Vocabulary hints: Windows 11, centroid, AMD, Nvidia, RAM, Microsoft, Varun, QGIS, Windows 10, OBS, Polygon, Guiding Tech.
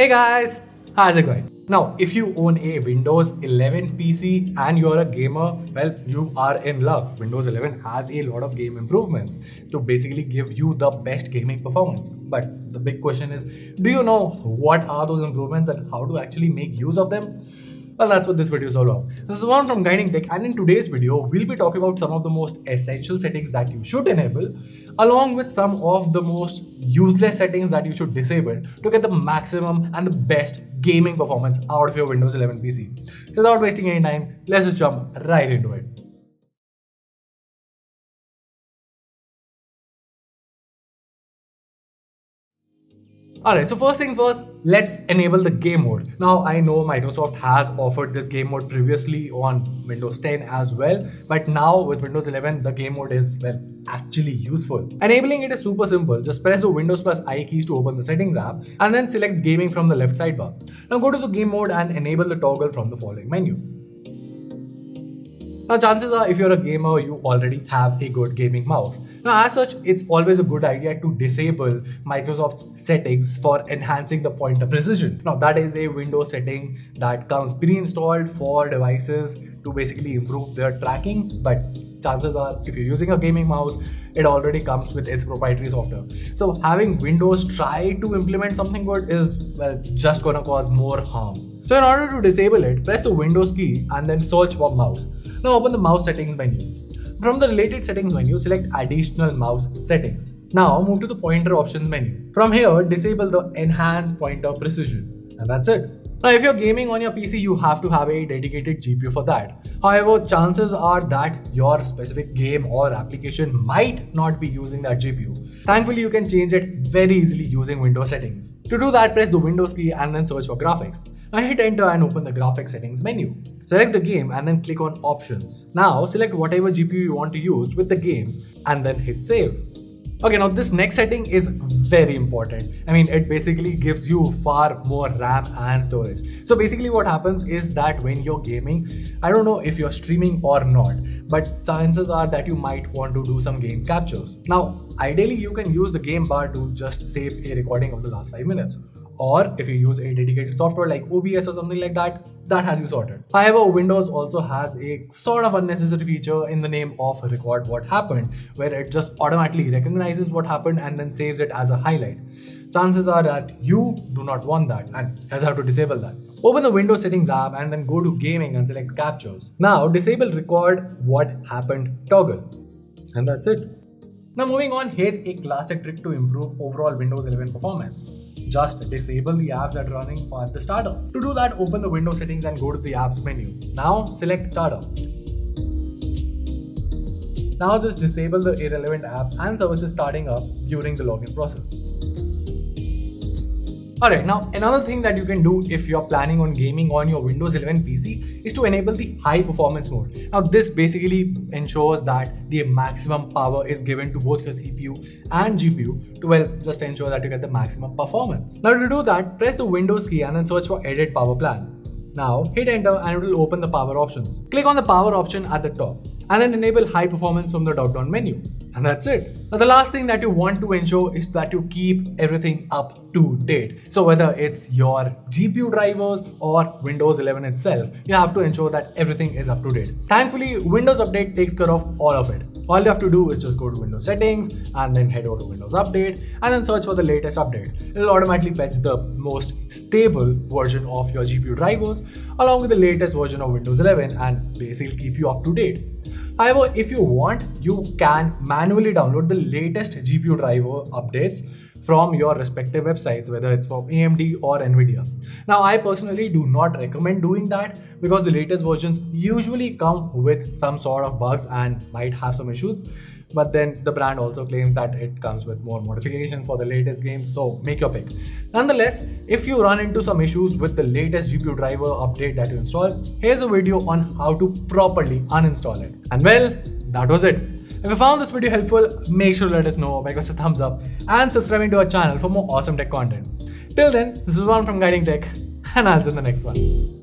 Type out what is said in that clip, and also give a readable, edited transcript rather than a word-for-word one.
Hey guys, how's it going? Now, if you own a Windows 11 PC and you're a gamer, well, you are in luck. Windows 11 has a lot of game improvements to basically give you the best gaming performance. But the big question is, do you know what are those improvements and how to actually make use of them? Well, that's what this video is all about. This is Varun from Guiding Tech, and in today's video, we'll be talking about some of the most essential settings that you should enable, along with some of the most useless settings that you should disable to get the maximum and the best gaming performance out of your Windows 11 PC. So without wasting any time, let's just jump right into it. Alright, so first things first, let's enable the game mode. Now, I know Microsoft has offered this game mode previously on Windows 10 as well, but now with Windows 11, the game mode is, well, actually useful. Enabling it is super simple. Just press the Windows+I keys to open the settings app and then select gaming from the left sidebar. Now go to the game mode and enable the toggle from the following menu. Now, chances are if you're a gamer, you already have a good gaming mouse. Now, as such, it's always a good idea to disable Microsoft's settings for enhancing the pointer precision. Now, that is a Windows setting that comes pre-installed for devices to basically improve their tracking, but chances are if you're using a gaming mouse, it already comes with its proprietary software. So having Windows try to implement something good is, well, just gonna cause more harm. So in order to disable it, press the Windows key and then search for mouse. Now open the mouse settings menu. From the related settings menu, select additional mouse settings. Now move to the pointer options menu. From here, disable the enhance pointer precision. And that's it. Now, if you're gaming on your PC, you have to have a dedicated GPU for that. However, chances are that your specific game or application might not be using that GPU. Thankfully, you can change it very easily using Windows settings. To do that, press the Windows key and then search for graphics. Now hit enter and open the graphics settings menu. Select the game and then click on options. Now select whatever GPU you want to use with the game and then hit save. Okay, now this next setting is very important. I mean, it basically gives you far more RAM and storage. So basically what happens is that when you're gaming, I don't know if you're streaming or not, but chances are that you might want to do some game captures. Now, ideally you can use the game bar to just save a recording of the last 5 minutes. Or if you use a dedicated software like OBS or something like that, that has you sorted. However, Windows also has a sort of unnecessary feature in the name of record what happened, where it just automatically recognizes what happened and then saves it as a highlight. Chances are that you do not want that, and here's how to disable that. Open the Windows settings app and then go to gaming and select captures. Now disable record what happened toggle. And that's it. Now moving on, here's a classic trick to improve overall Windows 11 performance. Just disable the apps that are running at the starter. To do that, open the Windows settings and go to the apps menu. Now select starter. Now just disable the irrelevant apps and services starting up during the login process. Alright, now another thing that you can do if you're planning on gaming on your Windows 11 PC is to enable the high performance mode. Now this basically ensures that the maximum power is given to both your CPU and GPU to, well, just ensure that you get the maximum performance. Now to do that, press the Windows key and then search for edit power plan. Now hit enter and it will open the power options. Click on the power option at the top and then enable high performance from the drop-down menu. And that's it. Now the last thing that you want to ensure is that you keep everything up to date. So whether it's your GPU drivers or Windows 11 itself, you have to ensure that everything is up to date. Thankfully, Windows Update takes care of all of it. All you have to do is just go to Windows settings and then head over to Windows Update and then search for the latest updates. It'll automatically fetch the most stable version of your GPU drivers along with the latest version of Windows 11 and basically keep you up to date. However, if you want, you can manually download the latest GPU driver updates from your respective websites, whether it's from AMD or Nvidia. Now, I personally do not recommend doing that because the latest versions usually come with some sort of bugs and might have some issues. But then the brand also claims that it comes with more modifications for the latest games, so make your pick. Nonetheless, if you run into some issues with the latest GPU driver update that you install, here's a video on how to properly uninstall it. And well, that was it. If you found this video helpful, make sure to let us know by giving us a thumbs up and subscribing to our channel for more awesome tech content. Till then, this is Varun from Guiding Tech, and I'll see you in the next one.